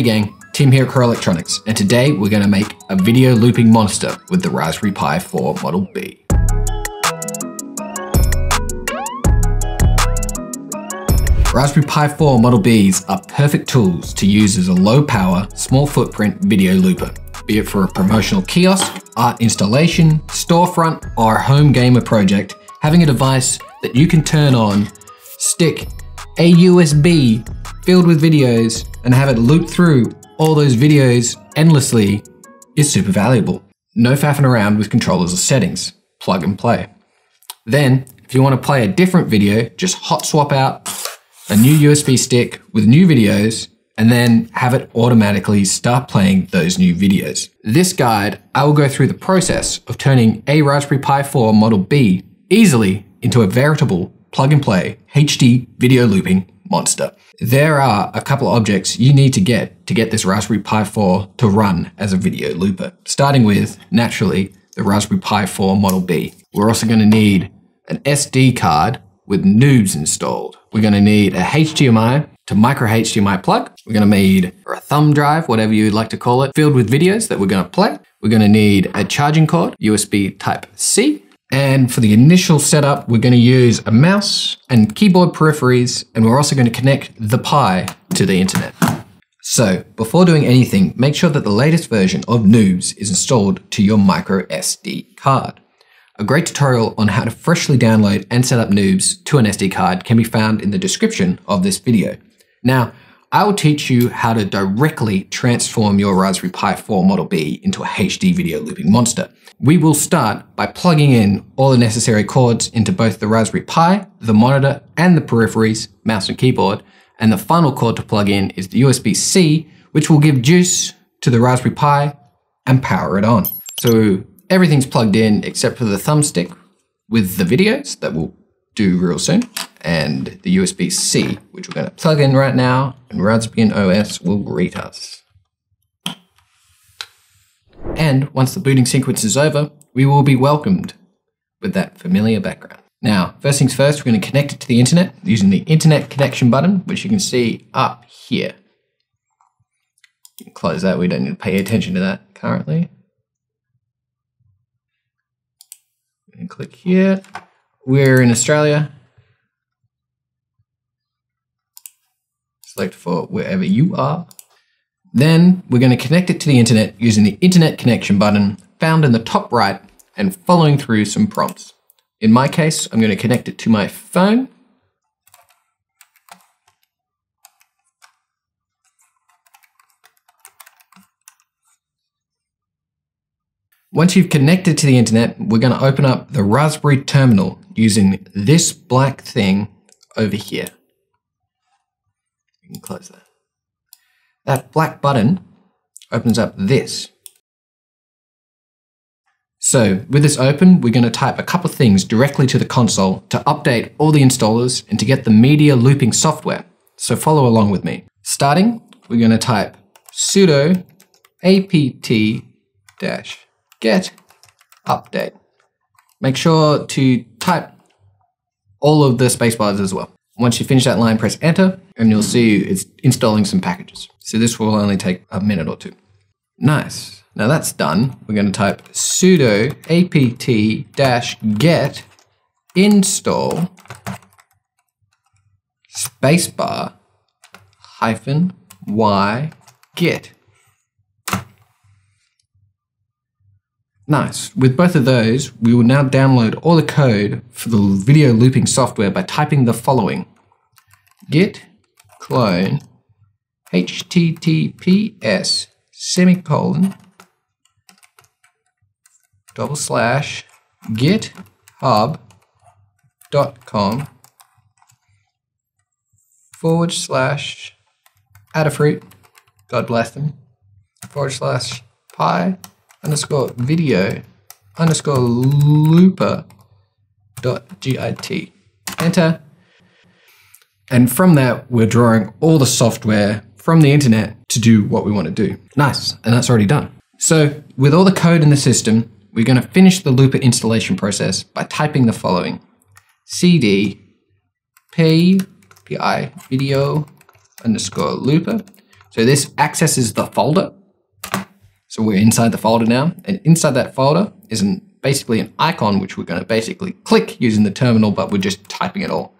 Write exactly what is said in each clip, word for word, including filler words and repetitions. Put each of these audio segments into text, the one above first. Hey gang, Tim here at Core Electronics, and today we're going to make a video looping monster with the Raspberry Pi four Model B. Raspberry Pi four Model Bs are perfect tools to use as a low power, small footprint video looper, be it for a promotional kiosk, art installation, storefront, or a home gamer project. Having a device that you can turn on, stick a U S B filled with videos, and have it loop through all those videos endlessly is super valuable. No faffing around with controllers or settings, plug and play. Then, if you want to play a different video, just hot swap out a new U S B stick with new videos and then have it automatically start playing those new videos. This guide, I will go through the process of turning a Raspberry Pi four Model B easily into a veritable plug and play H D video looping monster. There are a couple of objects you need to get to get this Raspberry Pi four to run as a video looper, starting with, naturally, the Raspberry Pi four Model B. We're also going to need an S D card with Noobs installed. We're going to need a H D M I to micro H D M I plug. We're going to need or a thumb drive, whatever you'd like to call it, filled with videos that we're going to play. We're going to need a charging cord, U S B type C. And for the initial setup, we're going to use a mouse and keyboard peripheries, and we're also going to connect the Pi to the internet. So before doing anything, make sure that the latest version of Noobs is installed to your micro S D card. A great tutorial on how to freshly download and set up Noobs to an S D card can be found in the description of this video. Now, I will teach you how to directly transform your Raspberry Pi four Model B into a H D video looping monster. We will start by plugging in all the necessary cords into both the Raspberry Pi, the monitor, and the peripheries, mouse and keyboard, and the final cord to plug in is the U S B C, which will give juice to the Raspberry Pi and power it on. So everything's plugged in except for the thumbstick with the videos that we'll do real soon, and the U S B C, which we're going to plug in right now, and Raspbian O S will greet us. And once the booting sequence is over, we will be welcomed with that familiar background. Now, first things first, we're going to connect it to the internet using the internet connection button, which you can see up here. You can close that, we don't need to pay attention to that currently. And click here. We're in Australia. Select for wherever you are. Then we're going to connect it to the internet using the internet connection button found in the top right and following through some prompts. In my case, I'm going to connect it to my phone. Once you've connected to the internet, we're going to open up the Raspberry terminal using this black thing over here. You can close that. That black button opens up this. So with this open, we're going to type a couple of things directly to the console to update all the installers and to get the media looping software. So follow along with me. Starting, we're going to type sudo apt-get update. Make sure to type all of the spacebars as well. Once you finish that line, press enter, and you'll see it's installing some packages. So this will only take a minute or two. Nice. Now that's done. We're going to type sudo apt-get install spacebar hyphen y git. Nice. With both of those, we will now download all the code for the video looping software by typing the following. Git clone https semicolon double slash github.com forward slash Adafruit, God bless them, forward slash pi underscore video underscore looper dot git. Enter. And from that, we're drawing all the software from the internet to do what we want to do. Nice. And that's already done. So with all the code in the system, we're going to finish the looper installation process by typing the following. Cd pi video underscore looper So this accesses the folder. So we're inside the folder now, and inside that folder is an, basically an icon, which we're going to basically click using the terminal, but we're just typing it all.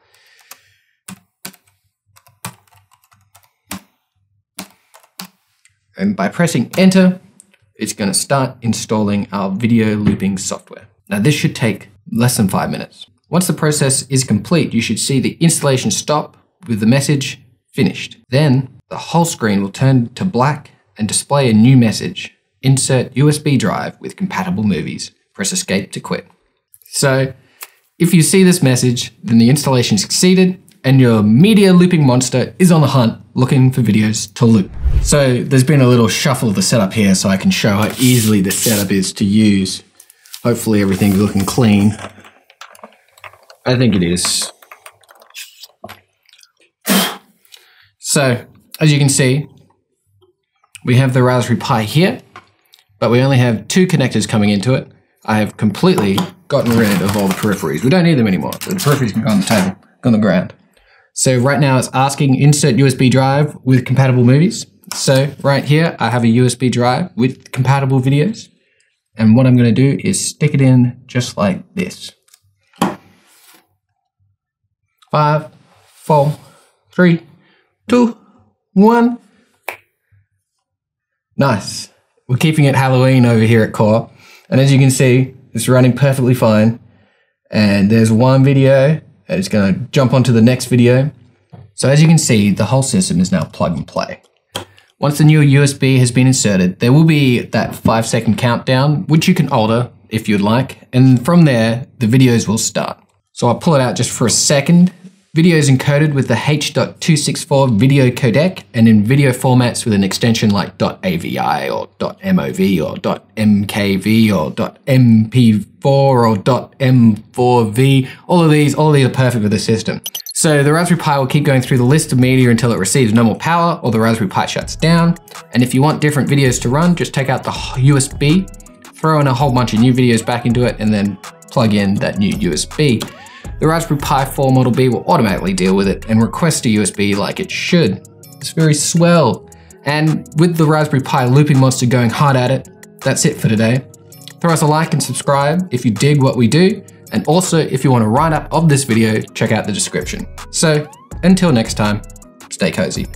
And by pressing enter, it's going to start installing our video looping software. Now this should take less than five minutes. Once the process is complete, you should see the installation stop with the message finished. Then the whole screen will turn to black and display a new message. Insert U S B drive with compatible movies. Press escape to quit. So if you see this message, then the installation succeeded and your media looping monster is on the hunt looking for videos to loop. So there's been a little shuffle of the setup here so I can show how easily the setup is to use. Hopefully everything's looking clean. I think it is. So as you can see, we have the Raspberry Pi here, but we only have two connectors coming into it. I have completely gotten rid of all the peripheries. We don't need them anymore. The peripheries can go on the table, on the ground. So right now it's asking insert U S B drive with compatible movies. So right here, I have a U S B drive with compatible videos. And what I'm gonna do is stick it in just like this. Five, four, three, two, one. Nice. We're keeping it Halloween over here at Core. And as you can see, it's running perfectly fine. And there's one video, and it's gonna jump onto the next video. So as you can see, the whole system is now plug and play. Once the new U S B has been inserted, there will be that five second countdown, which you can alter if you'd like. And from there, the videos will start. So I'll pull it out just for a second. Video is encoded with the H two sixty-four video codec and in video formats with an extension like .avi or .mov or .mkv or .m p four or .m four v. All of these, all of these are perfect for the system. So the Raspberry Pi will keep going through the list of media until it receives no more power or the Raspberry Pi shuts down. And if you want different videos to run, just take out the U S B, throw in a whole bunch of new videos back into it, and then plug in that new U S B. The Raspberry Pi four Model B will automatically deal with it and request a U S B like it should. It's very swell. And with the Raspberry Pi looping monster going hard at it, that's it for today. Throw us a like and subscribe if you dig what we do. And also, if you want a write-up of this video, check out the description. So until next time, stay cozy.